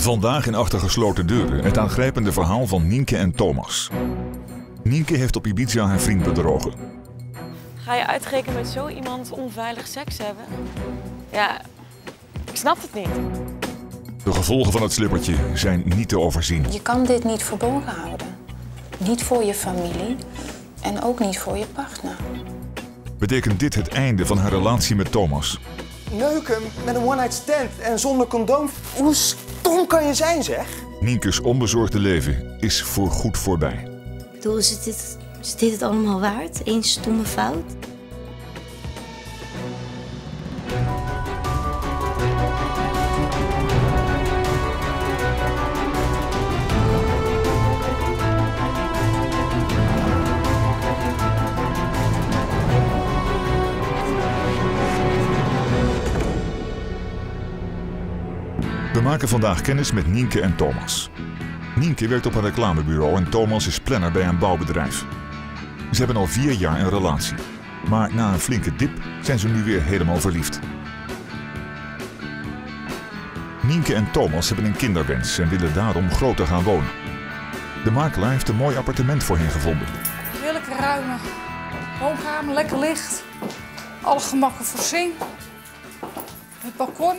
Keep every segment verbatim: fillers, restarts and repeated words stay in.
Vandaag in Achter Gesloten Deuren het aangrijpende verhaal van Nienke en Thomas. Nienke heeft op Ibiza haar vriend bedrogen. Ga je uitrekenen met zo iemand onveilig seks hebben? Ja, ik snap het niet. De gevolgen van het slippertje zijn niet te overzien. Je kan dit niet verborgen houden. Niet voor je familie en ook niet voor je partner. Betekent dit het einde van haar relatie met Thomas? Neuken met een one-night stand en zonder condoom. Hoe stom kan je zijn, zeg? Nienke's onbezorgde leven is voorgoed voorbij. Ik bedoel, is dit, is dit het allemaal waard? Eén stomme fout? We maken vandaag kennis met Nienke en Thomas. Nienke werkt op een reclamebureau en Thomas is planner bij een bouwbedrijf. Ze hebben al vier jaar een relatie. Maar na een flinke dip zijn ze nu weer helemaal verliefd. Nienke en Thomas hebben een kinderwens en willen daarom groter gaan wonen. De makelaar heeft een mooi appartement voor hen gevonden. Heerlijke ruime woonkamer, lekker licht. Alle gemakken voorzien. Het balkon.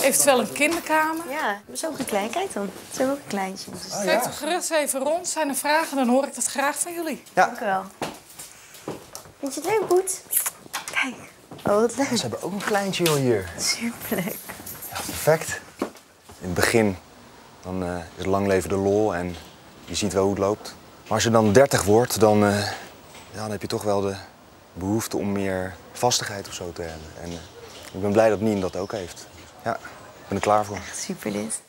Eventueel een kinderkamer. Ja, zo'n gekleinkheid dan. Het zijn ook een kleintje. Oh, ja. Kijk toch gerust even rond. Zijn er vragen, dan hoor ik dat graag van jullie. Ja. Dank u wel. Vind je het leuk, Boet? Kijk. Oh, wat leuk. Ja, ze hebben ook een kleintje hier. Superleuk. Ja, perfect. In het begin dan, uh, is lang leven de lol en je ziet wel hoe het loopt. Maar als je dan dertig wordt, dan, uh, ja, dan heb je toch wel de behoefte om meer vastigheid of zo te hebben. En uh, ik ben blij dat Nien dat ook heeft. Ja, ik ben er klaar voor. Echt super dit.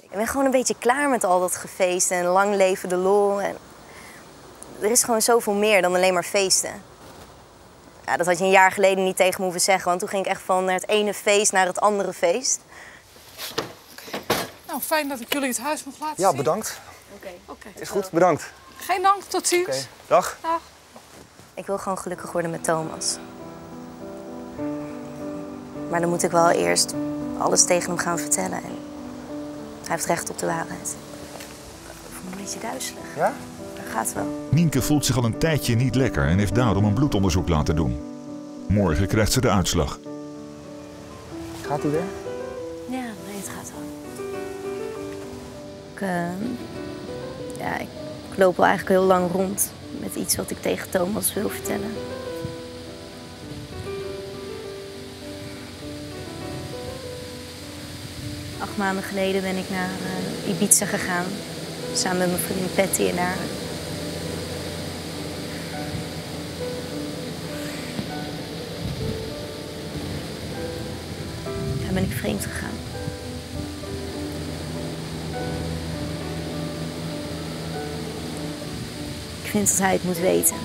Ik ben gewoon een beetje klaar met al dat gefeest en lang leven de lol. En er is gewoon zoveel meer dan alleen maar feesten. Ja, dat had je een jaar geleden niet tegen me hoeven zeggen, want toen ging ik echt van naar het ene feest naar het andere feest. Okay. Nou, fijn dat ik jullie het huis mocht laten zien. Ja, bedankt. Oké. Okay. Is goed, bedankt. Geen dank, tot ziens. Okay. Dag. Dag. Ik wil gewoon gelukkig worden met Thomas. Maar dan moet ik wel eerst alles tegen hem gaan vertellen. En hij heeft recht op de waarheid. Ik voel me een beetje duizelig. Ja? Dat gaat wel. Nienke voelt zich al een tijdje niet lekker en heeft daarom een bloedonderzoek laten doen. Morgen krijgt ze de uitslag. Gaat hij weer? Ja, nee, het gaat wel. Ik, uh, ja, ik loop wel eigenlijk heel lang rond met iets wat ik tegen Thomas wil vertellen. Acht maanden geleden ben ik naar uh, Ibiza gegaan, samen met mijn vriendin Patty en haar. Daar ben ik vreemd gegaan. Ik vind dat hij het moet weten.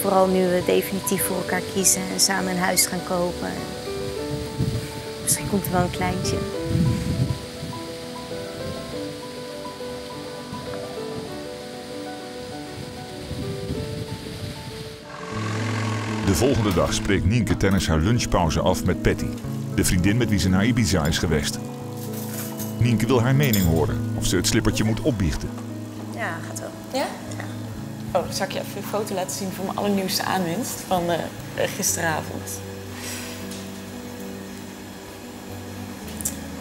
Vooral nu we definitief voor elkaar kiezen en samen een huis gaan kopen. Misschien komt er wel een kleintje. De volgende dag spreekt Nienke tijdens haar lunchpauze af met Patty, de vriendin met wie ze naar Ibiza is geweest. Nienke wil haar mening horen of ze het slippertje moet opbiechten. Ja, gaat wel. Ja? Ja. Oh, dan zal ik je even een foto laten zien van mijn allernieuwste aanwinst van uh, gisteravond.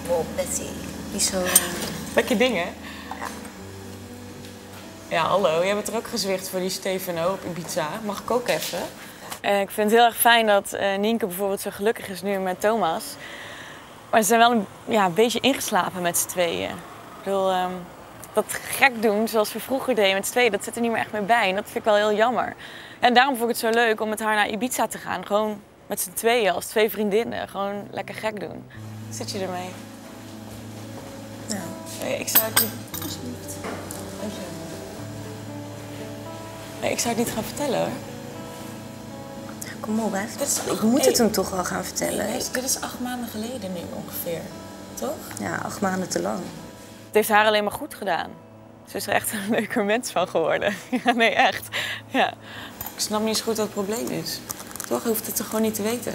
Wow, Patty. Die zo... Lekker ding, hè? Ja. Ja, hallo. Jij bent er ook gezwicht voor die Stefano op Ibiza. Mag ik ook even? Uh, ik vind het heel erg fijn dat uh, Nienke bijvoorbeeld zo gelukkig is nu met Thomas. Maar ze zijn wel een, ja, een beetje ingeslapen met z'n tweeën. Ik bedoel, um, dat gek doen zoals we vroeger deden met z'n tweeën, dat zit er niet meer echt meer bij. En dat vind ik wel heel jammer. En daarom vond ik het zo leuk om met haar naar Ibiza te gaan. Gewoon met z'n tweeën, als twee vriendinnen. Gewoon lekker gek doen. Zit je ermee? Ja. Nee, ik zou het niet... Alsjeblieft. Nee, ik zou het niet gaan vertellen, hoor. Ja, kom op, hè. Is... Ik moet hey. het hem toch wel gaan vertellen. Hey, dit is acht maanden geleden nu ongeveer, toch? Ja, acht maanden te lang. Het heeft haar alleen maar goed gedaan. Ze is er echt een leuker mens van geworden. Ja, nee, echt. Ja. Ik snap niet eens goed wat het probleem is. Toch hoeft het toch gewoon niet te weten.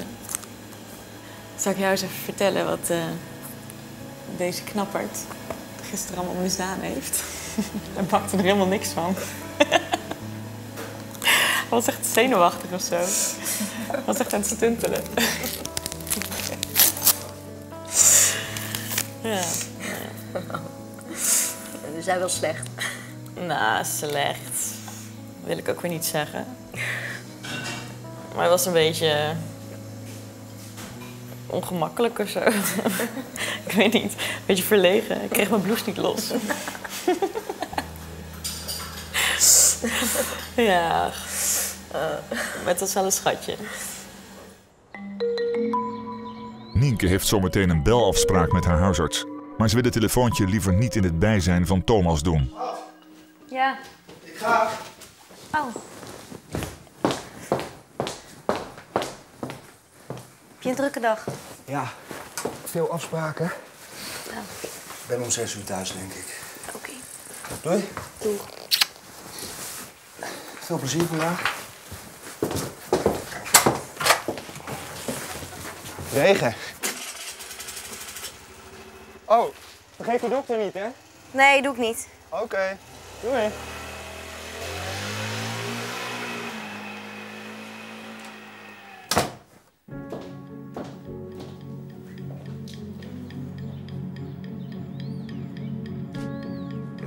Zal ik jou eens even vertellen wat uh, deze knappert gisteren allemaal misdaan heeft? Hij bakte er helemaal niks van. Hij was echt zenuwachtig of zo. Hij was echt aan het stuntelen. Ja. We zijn wel slecht. Nou, slecht. Wil ik ook weer niet zeggen. Maar hij was een beetje ongemakkelijk of zo. Ik weet niet. Een beetje verlegen. Ik kreeg mijn blouse niet los. Ja. Met dat is wel een schatje. Nienke heeft zometeen een belafspraak met haar huisarts. Maar ze wil het telefoontje liever niet in het bijzijn van Thomas doen. Ja. Ik ga. Oh. Heb je een drukke dag? Ja, veel afspraken. Nou. Ik ben om zes uur thuis, denk ik. Oké. Okay. Doei. Doei. Veel plezier vandaag. Regen. Oh, vergeet de dokter niet, hè? Nee, doe ik niet. Oké, okay. Doei.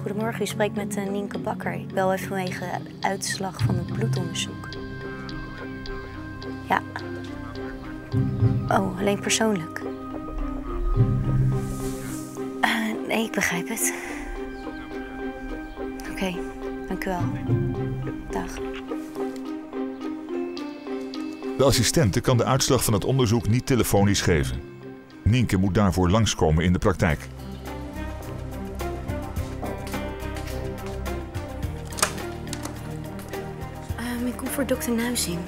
Goedemorgen, u spreekt met uh, Nienke Bakker. Ik bel even vanwege de uitslag van het bloedonderzoek. Ja. Oh, alleen persoonlijk. Uh, nee, ik begrijp het. Oké, okay, dank u wel. Dag. De assistente kan de uitslag van het onderzoek niet telefonisch geven. Nienke moet daarvoor langskomen in de praktijk. Uh, ik kom voor dokter Nuising.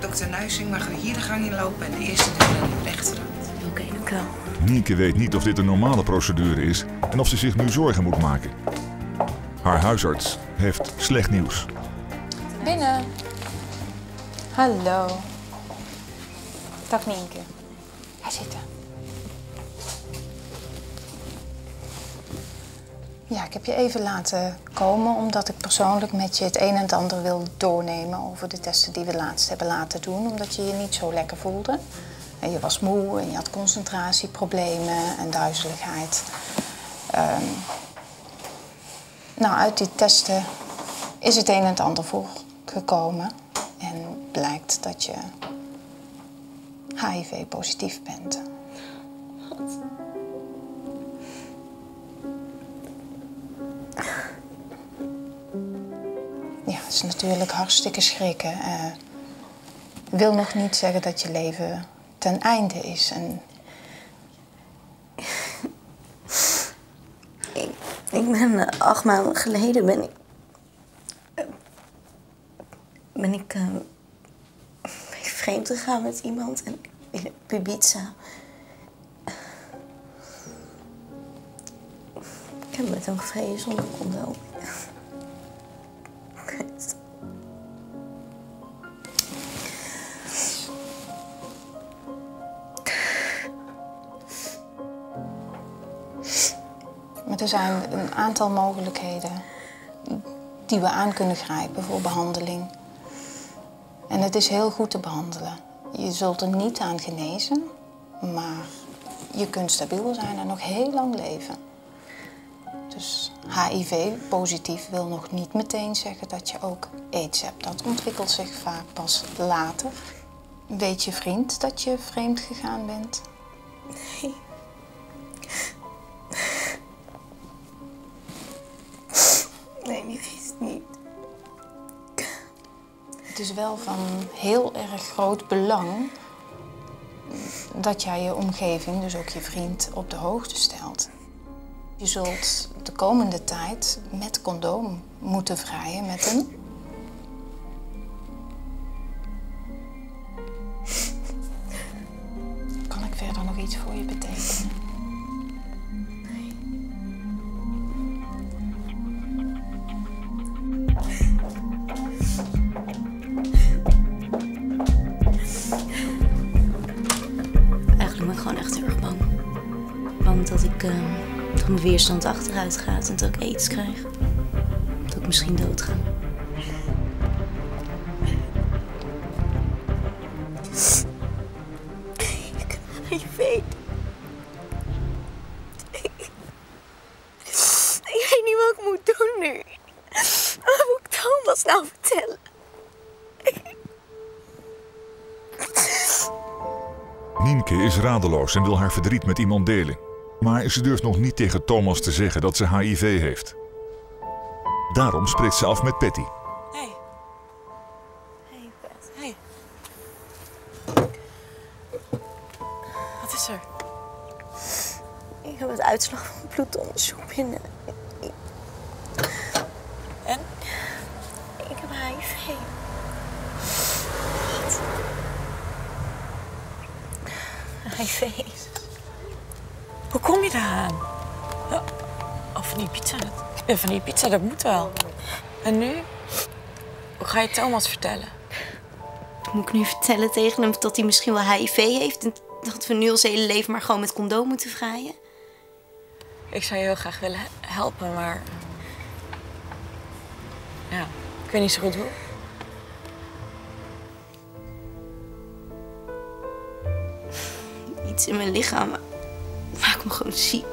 dokter Nuising mag we hier de gang in lopen en de eerste deur aan de rechterhand. Oké, okay, dank u wel. Nienke weet niet of dit een normale procedure is en of ze zich nu zorgen moet maken. Haar huisarts heeft slecht nieuws. Binnen. Hallo. Dag Nienke. Ga zitten. Ja, ik heb je even laten komen omdat ik persoonlijk met je het een en het ander wil doornemen over de testen die we laatst hebben laten doen. Omdat je je niet zo lekker voelde. En je was moe en je had concentratieproblemen en duizeligheid. Um, nou, uit die testen is het een en het ander voorgekomen. En blijkt dat je H I V positief bent. Dat is natuurlijk hartstikke schrikken. Uh, wil nog niet zeggen dat je leven ten einde is. En... Ik, ik ben uh, acht maanden geleden ben ik... Uh, ben ik, uh, ben ik vreemd gegaan met iemand en in Ibiza. Uh, ik heb met hem gevreden zonder condoom. Er zijn een aantal mogelijkheden die we aan kunnen grijpen voor behandeling. En het is heel goed te behandelen. Je zult er niet aan genezen, maar je kunt stabiel zijn en nog heel lang leven. Dus H I V positief wil nog niet meteen zeggen dat je ook AIDS hebt. Dat ontwikkelt zich vaak pas later. Weet je vriend dat je vreemd gegaan bent? Nee. Nee, die weet het niet. Het is wel van heel erg groot belang dat jij je omgeving, dus ook je vriend, op de hoogte stelt. Je zult de komende tijd met condoom moeten vrijen met een... Kan ik verder nog iets voor je betekenen? gewoon echt heel erg bang. Bang dat ik uh, dat mijn weerstand achteruit gaat en dat ik aids krijg. Dat ik misschien dood ga. Ik weet. Ik, ik weet niet wat ik moet doen nu. Wat moet ik Thomas nou vertellen? Nienke is radeloos en wil haar verdriet met iemand delen. Maar ze durft nog niet tegen Thomas te zeggen dat ze H I V heeft. Daarom spreekt ze af met Patty. Hey. Hey, Pat. Hey. Wat is er? Ik heb het uitslag van bloedonderzoek binnen. En? Ik heb H I V. H I V. Hoe kom je daaraan? Of van die pizza? Van die pizza, dat moet wel. En nu? Hoe ga je Thomas vertellen? Moet ik nu vertellen tegen hem dat hij misschien wel H I V heeft en dat we nu ons hele leven maar gewoon met condoom moeten vrijen? Ik zou je heel graag willen helpen, maar ja, ik weet niet zo goed hoe. Iets in mijn lichaam maakt me gewoon ziek.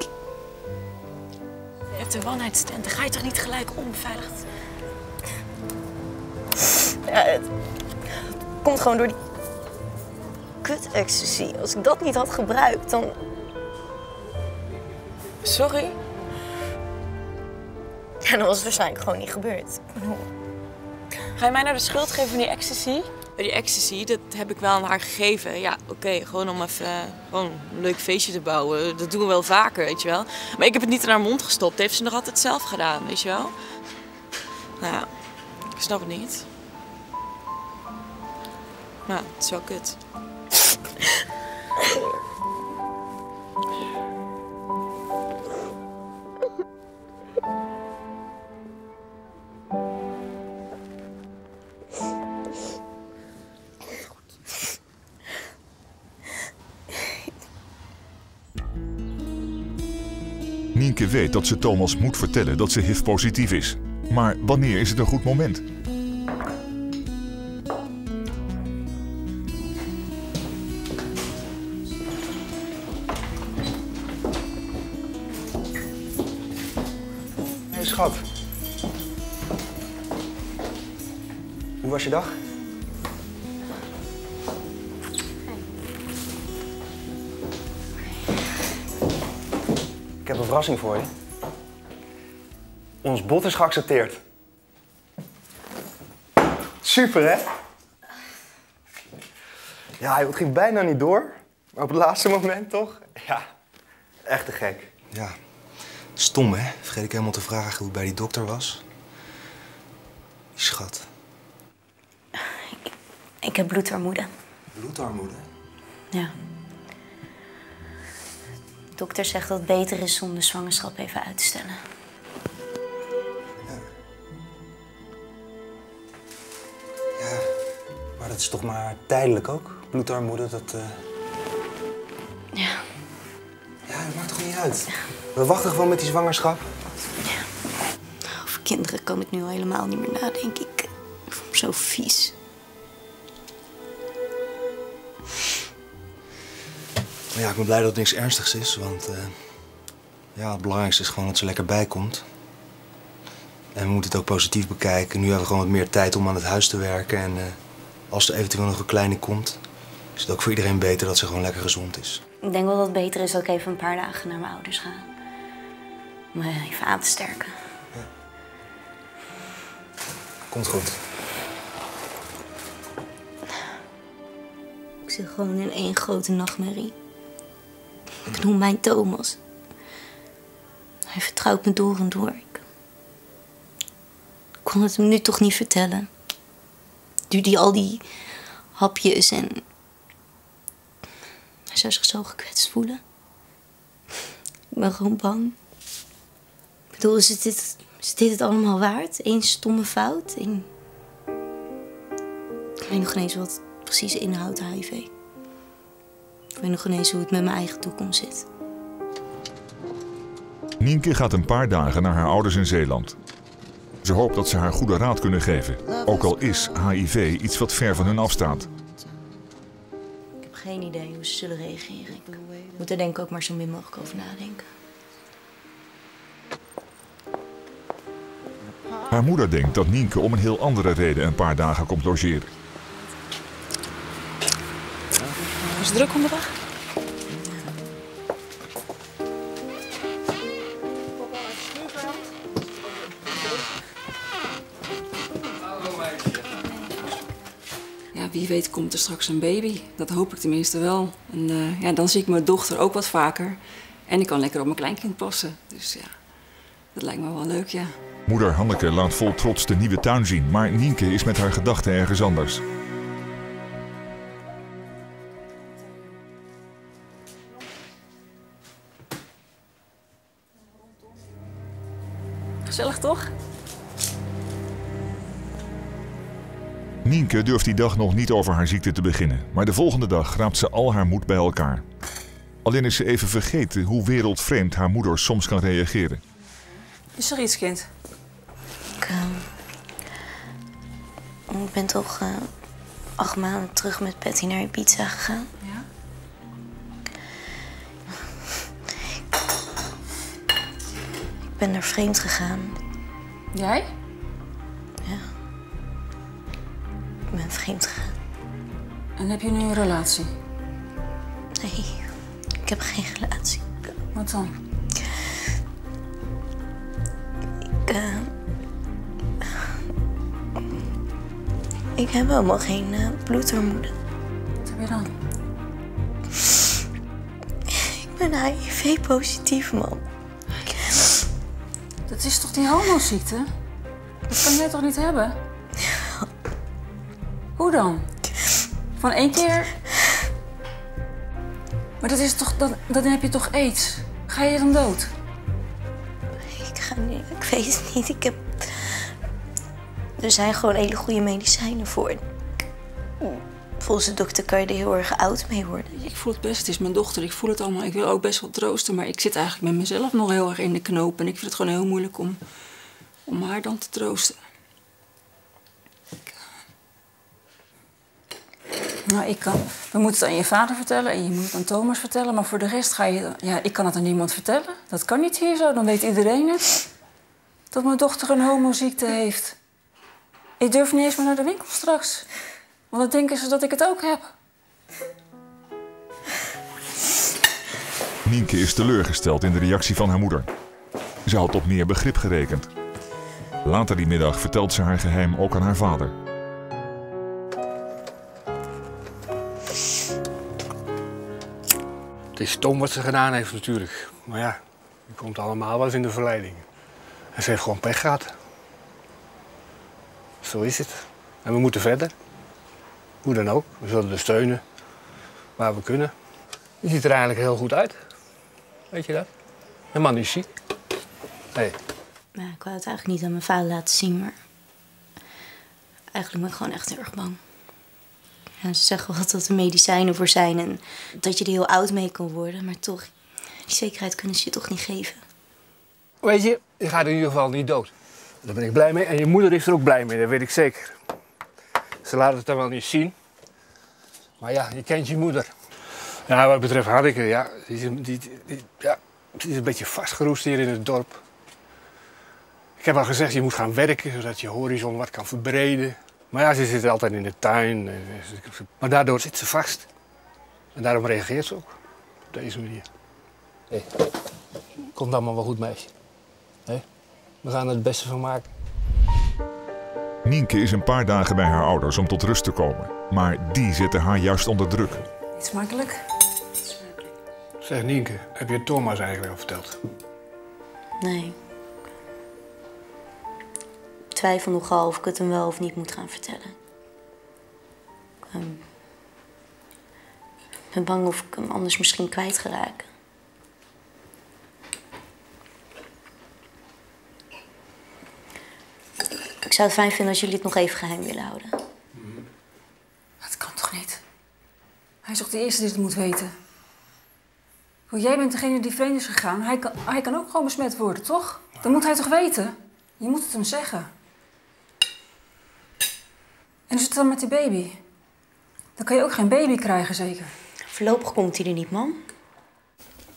Je hebt een one-night stand, dan ga je toch niet gelijk onbeveiligd? Ja, het komt gewoon door die kut-ecstasy. Als ik dat niet had gebruikt, dan... Sorry? Ja, dat was het waarschijnlijk gewoon niet gebeurd. Ga je mij nou de schuld geven van die ecstasy? Die ecstasy, dat heb ik wel aan haar gegeven. Ja, oké, okay, gewoon om even uh, gewoon een leuk feestje te bouwen. Dat doen we wel vaker, weet je wel. Maar ik heb het niet in haar mond gestopt. Heeft ze nog altijd zelf gedaan, weet je wel. Nou ja, ik snap het niet. Nou, het is wel kut. Nienke weet dat ze Thomas moet vertellen dat ze H I V-positief is. Maar wanneer is het een goed moment? Hey schat. Hoe was je dag? Ik heb een verrassing voor je. Ons bod is geaccepteerd. Super, hè? Ja, het ging bijna niet door. Maar op het laatste moment toch? Ja, echt te gek. Ja, stom, hè? Vergeet ik helemaal te vragen hoe het bij die dokter was. Die schat. Ik, ik heb bloedarmoede. Bloedarmoede? Ja. De dokter zegt dat het beter is om de zwangerschap even uit te stellen. Ja. Ja, maar dat is toch maar tijdelijk ook? Bloedarmoede, dat... Uh... Ja. Ja, dat maakt toch niet uit? Ja. We wachten gewoon met die zwangerschap. Ja. Over kinderen kan ik nu al helemaal niet meer nadenken. Ik, ik voel me zo vies. Ja, ik ben blij dat het niks ernstigs is, want uh, ja, het belangrijkste is gewoon dat ze lekker bijkomt. En we moeten het ook positief bekijken. Nu hebben we gewoon wat meer tijd om aan het huis te werken. En uh, als er eventueel nog een kleine komt, is het ook voor iedereen beter dat ze gewoon lekker gezond is. Ik denk wel dat het beter is dat ik even een paar dagen naar mijn ouders ga. Om me even aan te sterken. Ja. Komt goed. Ik zit gewoon in één grote nachtmerrie. Ik noem mijn Thomas. Hij vertrouwt me door en door. Ik kon het hem nu toch niet vertellen. Nu die al die hapjes en... Hij zou zich zo gekwetst voelen. Ik ben gewoon bang. Ik bedoel, is het dit, is dit het allemaal waard? Eén stomme fout? Eén... Ik weet nog niet eens wat het precies inhoudt, H I V. Ik weet nog ineens hoe het met mijn eigen toekomst zit. Nienke gaat een paar dagen naar haar ouders in Zeeland. Ze hoopt dat ze haar goede raad kunnen geven, ook al is H I V iets wat ver van hun afstaat. Ik heb geen idee hoe ze zullen reageren. Ik moet er denk ik ook maar zo min mogelijk over nadenken. Haar moeder denkt dat Nienke om een heel andere reden een paar dagen komt logeren. Was het druk onderweg? Ja, wie weet komt er straks een baby. Dat hoop ik tenminste wel. En uh, ja, dan zie ik mijn dochter ook wat vaker. En ik kan lekker op mijn kleinkind passen. Dus ja, dat lijkt me wel leuk, ja. Moeder Hanneke laat vol trots de nieuwe tuin zien, maar Nienke is met haar gedachten ergens anders. Gezellig toch? Nienke durft die dag nog niet over haar ziekte te beginnen, maar de volgende dag raapt ze al haar moed bij elkaar. Alleen is ze even vergeten hoe wereldvreemd haar moeder soms kan reageren. Is er iets, kind? Ik, uh, ik ben toch uh, acht maanden terug met Patty naar Ibiza gegaan. Ja? Ik ben daar vreemd gegaan. Jij? Ja. Ik ben vreemd gegaan. En heb je nu een relatie? Nee, ik heb geen relatie. Wat dan? Uh, ik heb helemaal geen uh, bloedarmoede. Wat heb je dan? Ik ben H I V-positief, man. Dat is toch die homoziekte? Dat kan jij toch niet hebben? Hoe dan? Van één keer? Maar dat is toch, dan, dan heb je toch aids? Ga je dan dood? Ik weet het niet. Ik heb... Er zijn gewoon hele goede medicijnen voor. Volgens de dokter kan je er heel erg oud mee worden. Ik voel het best. Het is mijn dochter. Ik voel het allemaal. Ik wil ook best wel troosten. Maar ik zit eigenlijk met mezelf nog heel erg in de knoop. En ik vind het gewoon heel moeilijk om, om haar dan te troosten. Ik... Nou, ik kan... We moeten het aan je vader vertellen en je moet het aan Thomas vertellen. Maar voor de rest ga je... Ja, ik kan het aan niemand vertellen. Dat kan niet hier zo. Dan weet iedereen het. Dat mijn dochter een homoziekte heeft. Ik durf niet eens meer naar de winkel straks. Want dan denken ze dat ik het ook heb. Nienke is teleurgesteld in de reactie van haar moeder. Ze had op meer begrip gerekend. Later die middag vertelt ze haar geheim ook aan haar vader. Het is stom wat ze gedaan heeft natuurlijk. Maar ja, je komt allemaal wel eens in de verleiding. En ze heeft gewoon pech gehad. Zo is het. En we moeten verder. Hoe dan ook. We zullen er steunen. Waar we kunnen. Je ziet er eigenlijk heel goed uit. Weet je dat? De man is ziek. Hey. Ja, ik wou het eigenlijk niet aan mijn vader laten zien, maar... Eigenlijk ben ik gewoon echt heel erg bang. Ja, ze zeggen wel dat er medicijnen voor zijn en dat je er heel oud mee kan worden. Maar toch, die zekerheid kunnen ze je toch niet geven. Weet je, je gaat in ieder geval niet dood. Daar ben ik blij mee en je moeder is er ook blij mee, dat weet ik zeker. Ze laat het dan wel niet zien. Maar ja, je kent je moeder. Ja, wat betreft Hanneke, ja, die, die, die, ja, die is een beetje vastgeroest hier in het dorp. Ik heb al gezegd, je moet gaan werken zodat je horizon wat kan verbreden. Maar ja, ze zit altijd in de tuin. Maar daardoor zit ze vast. En daarom reageert ze ook op deze manier. Hey. Komt allemaal wel goed, meisje. Hey. We gaan er het beste van maken. Nienke is een paar dagen bij haar ouders om tot rust te komen. Maar die zetten haar juist onder druk. Iets makkelijk. Zeg Nienke, heb je Thomas eigenlijk al verteld? Nee. Ik twijfel nogal of ik het hem wel of niet moet gaan vertellen. Um, ik ben bang of ik hem anders misschien kwijt ga raken. Ik zou het fijn vinden als jullie het nog even geheim willen houden. Dat kan toch niet? Hij is toch de eerste die het moet weten? Want jij bent degene die vreemd is gegaan. Hij kan, hij kan ook gewoon besmet worden, toch? Dat moet hij toch weten? Je moet het hem zeggen. En hoe zit het dan met die baby? Dan kan je ook geen baby krijgen, zeker? Voorlopig komt hij er niet, man.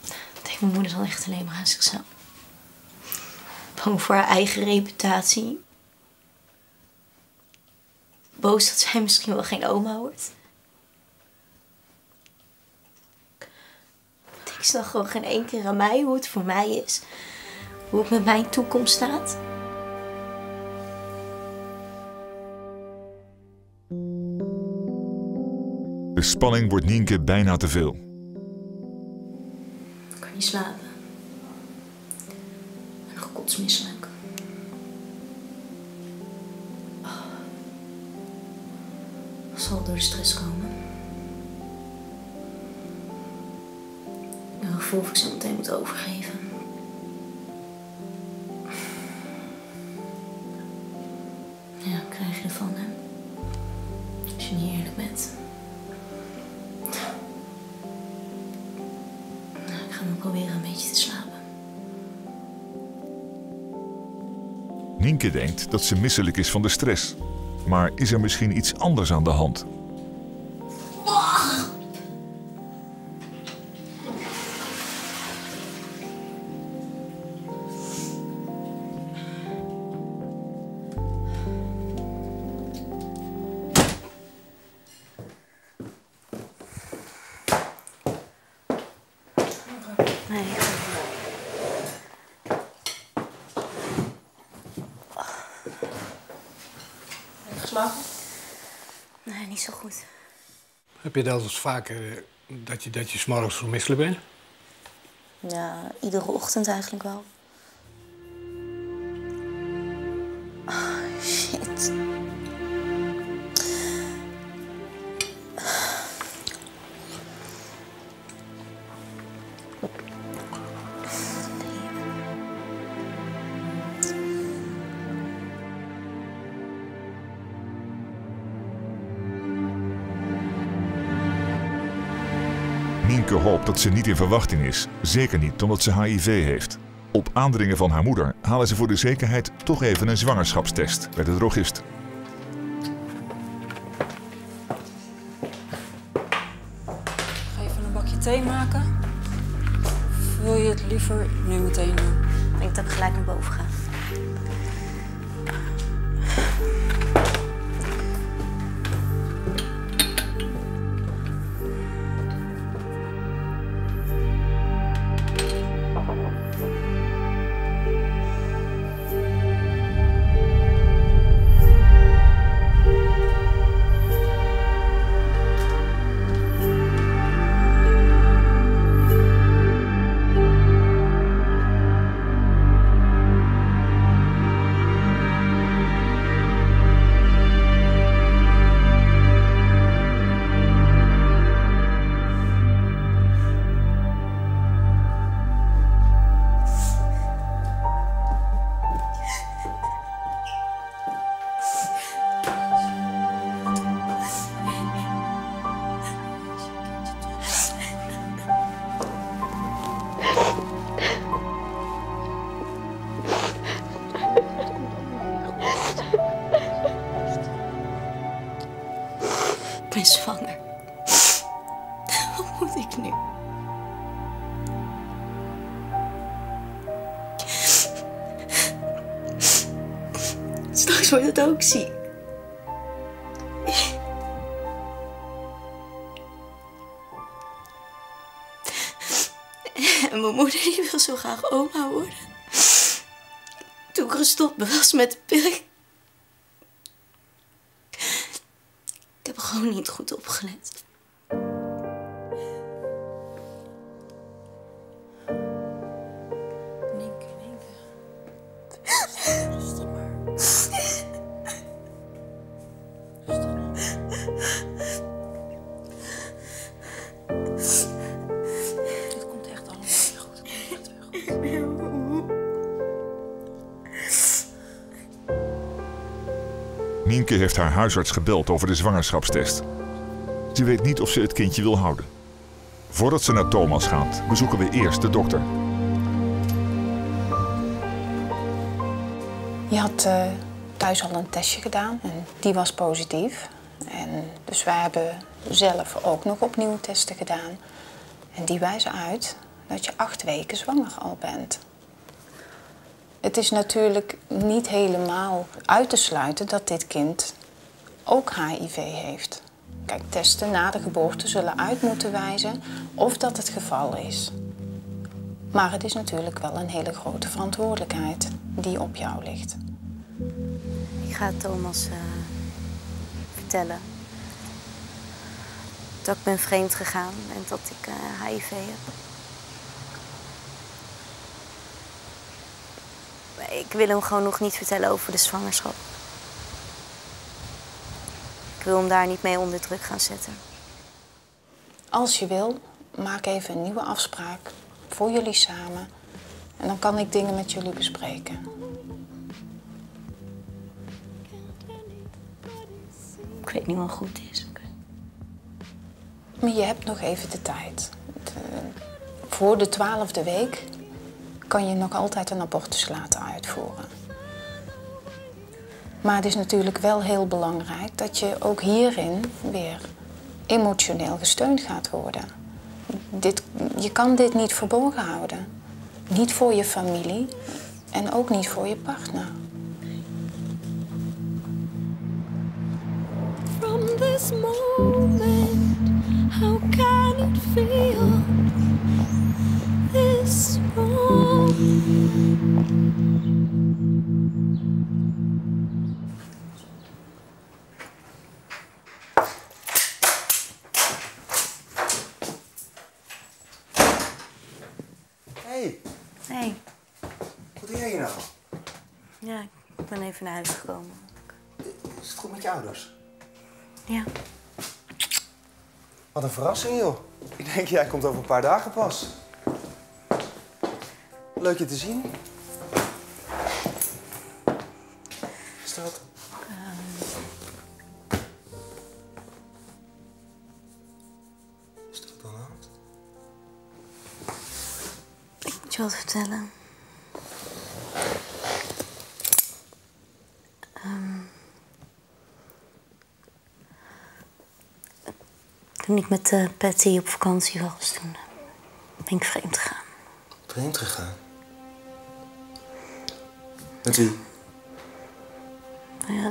Ik denk, mijn moeder zal echt alleen maar aan zichzelf. Bang voor haar eigen reputatie. Boos dat zij misschien wel geen oma wordt. Ik snap gewoon geen één keer aan mij hoe het voor mij is. Hoe het met mijn toekomst staat. De spanning wordt Nienke bijna te veel. Ik kan niet slapen. En nog kotsmisselijk. Oh. Dat zal door de stress komen. Een gevoel of ik zo meteen moet overgeven. Ja, dat krijg je ervan, hè. Als je niet eerlijk bent. En proberen een beetje te slapen. Nienke denkt dat ze misselijk is van de stress. Maar is er misschien iets anders aan de hand? Oh. Nee, niet zo goed. Heb je dat eens vaker dat je, dat je 's morgens zo misselijk bent? Ja, iedere ochtend eigenlijk wel. Oh, shit. Nienke hoopt dat ze niet in verwachting is, zeker niet omdat ze H I V heeft. Op aandringen van haar moeder halen ze voor de zekerheid toch even een zwangerschapstest bij de drogist. Ga even een bakje thee maken? Of wil je het liever nu meteen doen? Ik denk dat ik gelijk naar boven ga. Ik ben zwanger. Wat moet ik nu? Straks wordt het ook ziek. En mijn moeder die wil zo graag oma worden. Toen ik gestopt was met de pil. Ik heb gewoon niet goed opgelet. Nienke, Nienke. Rustig maar. Rustig maar. Het komt echt allemaal weer goed. Het komt echt weer goed. Nienke heeft haar huisarts gebeld over de zwangerschapstest. Ze weet niet of ze het kindje wil houden. Voordat ze naar Thomas gaat, bezoeken we eerst de dokter. Je had uh, thuis al een testje gedaan en die was positief. En dus wij hebben zelf ook nog opnieuw testen gedaan. En die wijzen uit dat je acht weken zwanger al bent. Het is natuurlijk niet helemaal uit te sluiten dat dit kind ook H I V heeft. Kijk, testen na de geboorte zullen uit moeten wijzen of dat het geval is. Maar het is natuurlijk wel een hele grote verantwoordelijkheid die op jou ligt. Ik ga Thomas uh, vertellen dat ik ben vreemd gegaan en dat ik uh, H I V heb. Ik wil hem gewoon nog niet vertellen over de zwangerschap. Ik wil hem daar niet mee onder druk gaan zetten. Als je wil, maak even een nieuwe afspraak voor jullie samen. En dan kan ik dingen met jullie bespreken. Ik weet niet wat goed is. Maar je hebt nog even de tijd. De, voor de twaalfde week kan je nog altijd een abortus laten uitvoeren. Maar het is natuurlijk wel heel belangrijk dat je ook hierin weer emotioneel gesteund gaat worden. Dit, je kan dit niet verborgen houden. Niet voor je familie en ook niet voor je partner. From this moment, how can it feel this wrong? Even naar huis gekomen. Is het goed met je ouders? Ja. Wat een verrassing, joh. Ik denk, jij komt over een paar dagen pas. Leuk je te zien. Is dat? Um... Is dat dan laat? Ik moet je wat vertellen. Toen ik met uh, Patty op vakantie was, toen uh, ben ik vreemd gegaan. Vreemd gegaan? Met wie? Nou ja,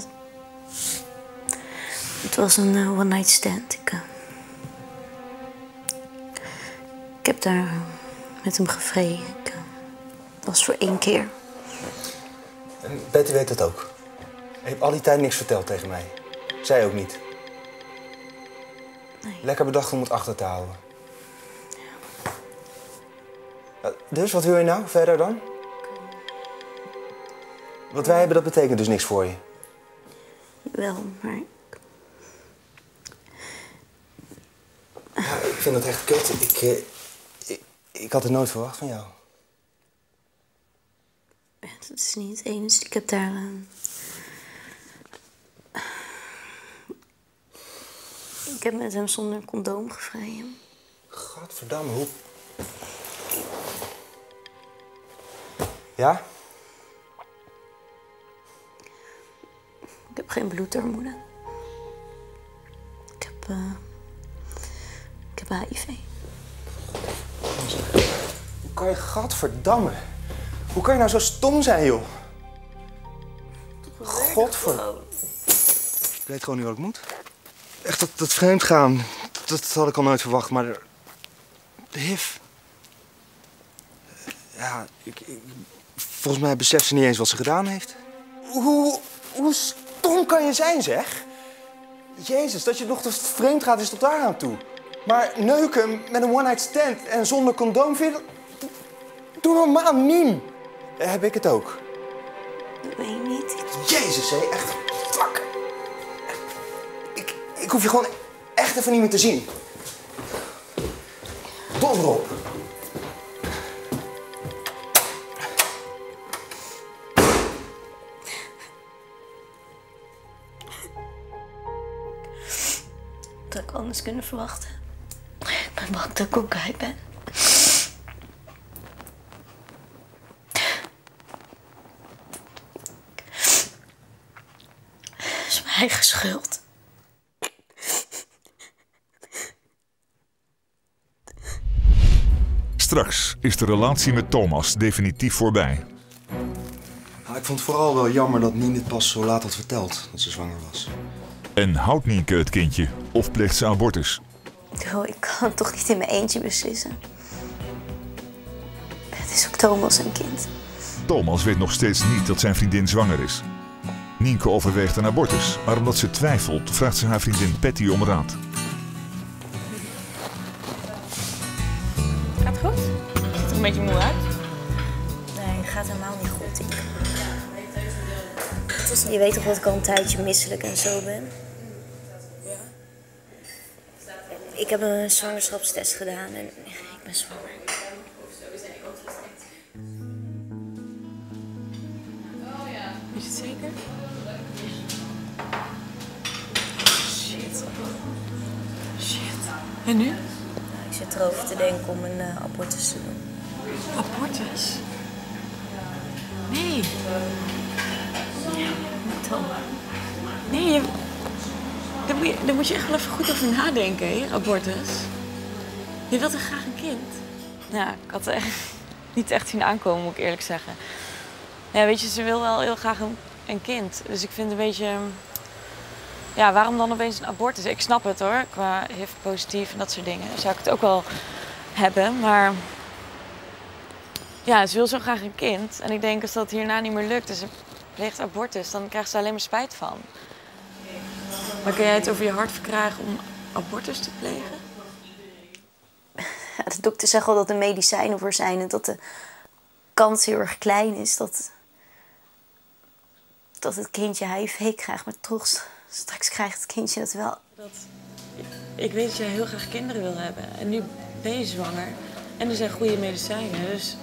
het was een uh, one night stand. Ik, uh, ik heb daar uh, met hem gevreden. Ik, uh, dat was voor één keer. En Patty weet dat ook. Je hebt al die tijd niks verteld tegen mij. Zij ook niet. Nee. Lekker bedacht om het achter te houden. Ja. Dus, wat wil je nou verder dan? Wat wij hebben, dat betekent dus niks voor je. Wel, maar... Ja, ik vind dat echt kut. Ik, eh, ik, ik had het nooit verwacht van jou. Ja, dat is niet het enige. Ik heb daar... Uh... Ik heb met hem zonder condoom gevreden. Godverdamme, hoe... Ja? Ik heb geen bloedarmoede. Ik heb... Uh... Ik heb H I V. Hoe kan je... Godverdamme. Hoe kan je nou zo stom zijn, joh? Godverdamme. Ik weet gewoon niet wat ik moet. Echt, dat, dat vreemd gaan, dat had ik al nooit verwacht, maar de, de H I V. Ja, ik, ik, volgens mij beseft ze niet eens wat ze gedaan heeft. Hoe, hoe stom kan je zijn, zeg? Jezus, dat je nog te vreemd gaat is tot daar aan toe. Maar neuken met een one-night stand en zonder condoom vind je dat... Doe normaal, mien. Heb ik het ook? Ik weet niet. Jezus, hé, echt. Ik hoef je gewoon echt even niet meer te zien. Donder op. Dat had ik anders kunnen verwachten. Ik ben gemaakt dat ik ook gay ben. Het is mijn eigen schuld. Straks is de relatie met Thomas definitief voorbij. Ik vond het vooral wel jammer dat Nien dit pas zo laat had verteld dat ze zwanger was. En houdt Nienke het kindje of pleegt ze abortus? Oh, ik kan het toch niet in mijn eentje beslissen. Het is ook Thomas een kind. Thomas weet nog steeds niet dat zijn vriendin zwanger is. Nienke overweegt een abortus, maar omdat ze twijfelt vraagt ze haar vriendin Patty om raad. Gaat het goed? Je ziet er een beetje moe uit. Nee, het gaat helemaal niet goed. Ik... Je weet toch dat ik al een tijdje misselijk en zo ben? Ja. Ik heb een zwangerschapstest gedaan en ik ben zwanger. Is het zeker? Shit. Shit. En nu? Nou, ik zit erover te denken om een uh, abortus te doen. Abortus? Nee. Nee, daar moet, je, daar moet je echt wel even goed over nadenken, hè, abortus. Je wilt er graag een kind. Nou, ik had het echt niet echt zien aankomen, moet ik eerlijk zeggen. Ja, weet je, ze wil wel heel graag een, een kind. Dus ik vind een beetje... Ja, waarom dan opeens een abortus? Ik snap het, hoor, qua H I V-positief en dat soort dingen. Zou ik het ook wel hebben, maar... Ja, ze wil zo graag een kind. En ik denk, als dat hierna niet meer lukt... Dus pleegt abortus, dan krijgt ze alleen maar spijt van. Maar kun jij het over je hart verkrijgen om abortus te plegen? Ja, de dokter zegt al dat er medicijnen voor zijn en dat de kans heel erg klein is dat, dat het kindje H I V krijgt. Maar toch, straks krijgt het kindje dat wel. Dat, ik weet dat jij heel graag kinderen wil hebben en nu ben je zwanger en er zijn goede medicijnen, dus...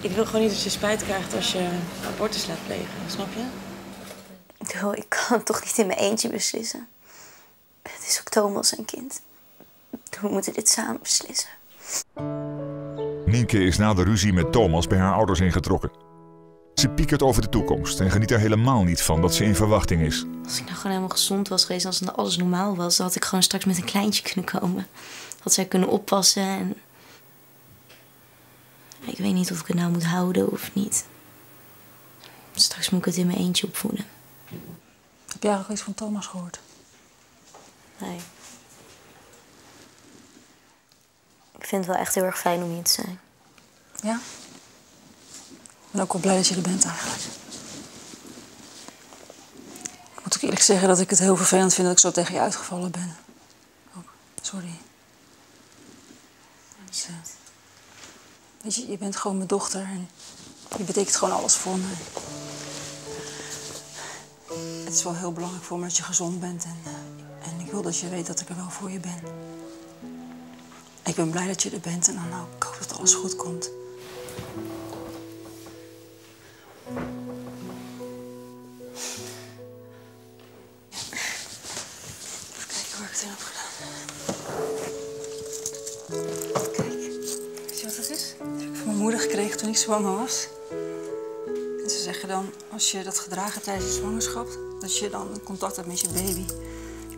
Ik wil gewoon niet dat je spijt krijgt als je abortus laat plegen, snap je? Oh, ik kan het toch niet in mijn eentje beslissen. Het is ook Thomas een kind. We moeten dit samen beslissen. Nienke is na de ruzie met Thomas bij haar ouders ingetrokken. Ze piekert over de toekomst en geniet er helemaal niet van dat ze in verwachting is. Als ik nou gewoon helemaal gezond was geweest, als alles normaal was... dan had ik gewoon straks met een kleintje kunnen komen. Had zij kunnen oppassen en... Ik weet niet of ik het nou moet houden of niet. Straks moet ik het in mijn eentje opvoeden. Heb jij nog iets van Thomas gehoord? Nee. Ik vind het wel echt heel erg fijn om hier te zijn. Ja? Ik ben ook wel blij dat je er bent eigenlijk. Ik moet ook eerlijk zeggen dat ik het heel vervelend vind dat ik zo tegen je uitgevallen ben. Oh, sorry. Dus, uh... Weet je, je bent gewoon mijn dochter en je betekent gewoon alles voor me. Het is wel heel belangrijk voor me dat je gezond bent en, en ik wil dat je weet dat ik er wel voor je ben. Ik ben blij dat je er bent en dan nou, ik hoop dat alles goed komt. Even kijken waar ik het in heb gedaan. Kijk, weet je wat dat is? Moeder gekregen toen ik zwanger was. En ze zeggen dan, als je dat gedragen tijdens je zwangerschap, dat je dan contact hebt met je baby.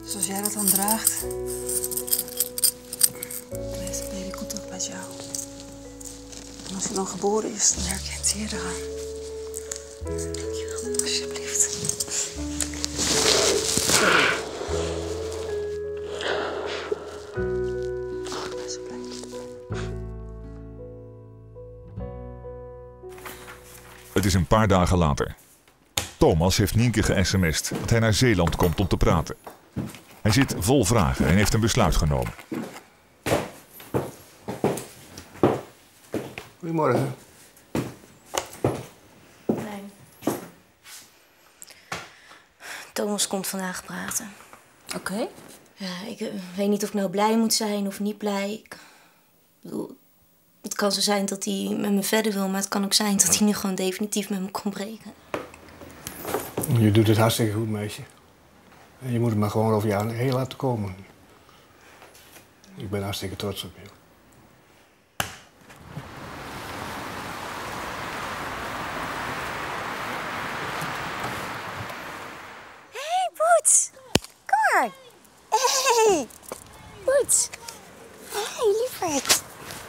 Dus als jij dat dan draagt, dan heeft de baby contact met jou. En als hij dan geboren is, dan herkent hij je eraan. Dankjewel, alsjeblieft. Het is een paar dagen later. Thomas heeft Nienke ge-sms'd dat hij naar Zeeland komt om te praten. Hij zit vol vragen en heeft een besluit genomen. Goedemorgen. Nee. Thomas komt vandaag praten. Oké. Okay. Ja, ik weet niet of ik nou blij moet zijn of niet blij. Ik bedoel... Het kan zo zijn dat hij met me verder wil, maar het kan ook zijn dat hij nu gewoon definitief met me kon breken. Je doet het hartstikke goed, meisje. En je moet het maar gewoon over je heen laten komen. Ik ben hartstikke trots op je. Hey, Poets! Cor! Hey! Poets! Hey, lieverd!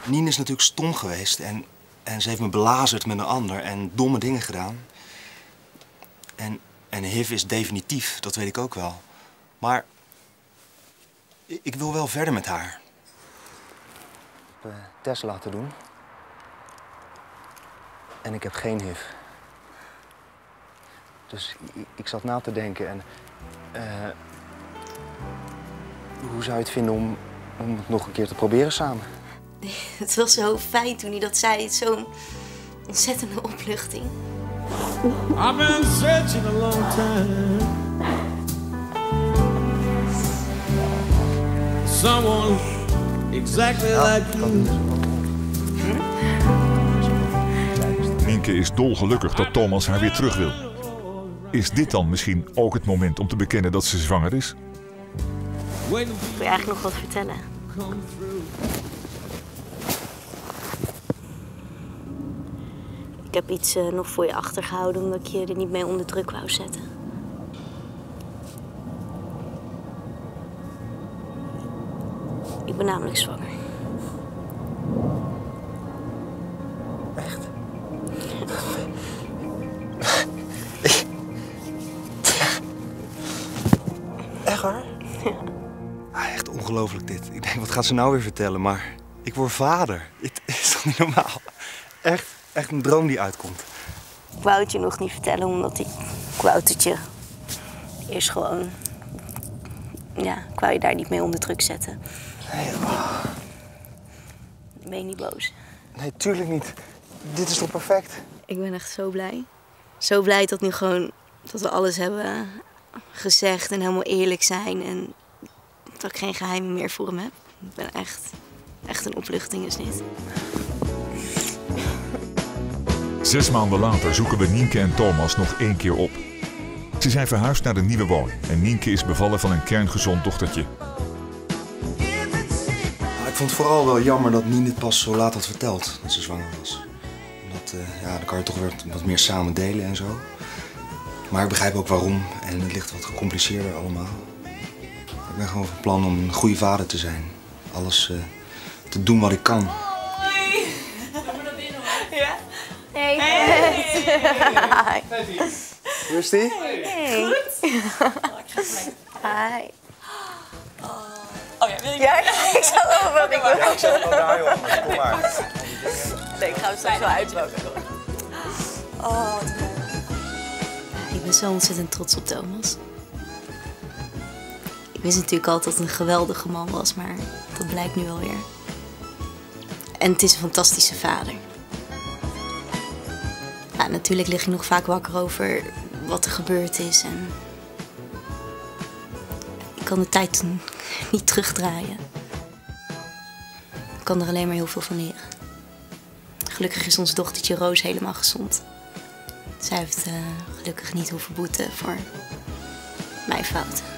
Nien is natuurlijk stom geweest en, en ze heeft me belazerd met een ander en domme dingen gedaan. En, en H I V is definitief, dat weet ik ook wel. Maar ik wil wel verder met haar. Ik heb een test laten doen. En ik heb geen H I V. Dus ik zat na te denken en... Uh, hoe zou je het vinden om, om het nog een keer te proberen samen? Het was zo fijn toen hij dat zei. Het is zo'n ontzettende opluchting. I've been searching a long time. Someone exactly like you. Nienke is dolgelukkig dat Thomas haar weer terug wil. Is dit dan misschien ook het moment om te bekennen dat ze zwanger is? Ik wil je eigenlijk nog wat vertellen. Ik heb iets uh, nog voor je achtergehouden omdat ik je er niet mee onder druk wou zetten. Ik ben namelijk zwanger. Echt? Echt waar? Ja. Ah, echt ongelooflijk dit. Ik denk, wat gaat ze nou weer vertellen? Maar ik word vader. Het is toch niet normaal? Echt? Echt een droom die uitkomt. Ik wou het je nog niet vertellen, omdat ik... Ik wou het je eerst gewoon... Ja, ik wou je daar niet mee onder druk zetten. Nee, oh. Ben je niet boos? Nee, tuurlijk niet. Dit is toch perfect? Ik ben echt zo blij. Zo blij dat nu gewoon... Dat we alles hebben gezegd en helemaal eerlijk zijn. En dat ik geen geheimen meer voor hem heb. Ik ben echt... Echt een opluchting is dit. Zes maanden later zoeken we Nienke en Thomas nog één keer op. Ze zijn verhuisd naar de nieuwe woning en Nienke is bevallen van een kerngezond dochtertje. Ik vond het vooral wel jammer dat Nien dit pas zo laat had verteld dat ze zwanger was. Omdat, uh, ja, dan kan je toch weer wat meer samen delen en zo. Maar ik begrijp ook waarom en het ligt wat gecompliceerder allemaal. Ik ben gewoon van plan om een goede vader te zijn. Alles uh, te doen wat ik kan. Hey! Hoe is die? Hey. Goed? Oh, ik ga gelijk. Hi. Oh ja, wil je? Ja, ik zal wel wat ik wil. Ja, ik zal wel daar, joh. Kom maar. Nee, ik ga het straks wel uitpakken. Oh, wat leuk. Ik ben zo ontzettend trots op Thomas. Ik wist natuurlijk altijd dat het een geweldige man was, maar dat blijkt nu wel weer. En het is een fantastische vader. Ja, natuurlijk lig ik nog vaak wakker over wat er gebeurd is en ik kan de tijd niet terugdraaien. Ik kan er alleen maar heel veel van leren. Gelukkig is ons dochtertje Roos helemaal gezond. Zij heeft uh, gelukkig niet hoeven boeten voor mijn fouten.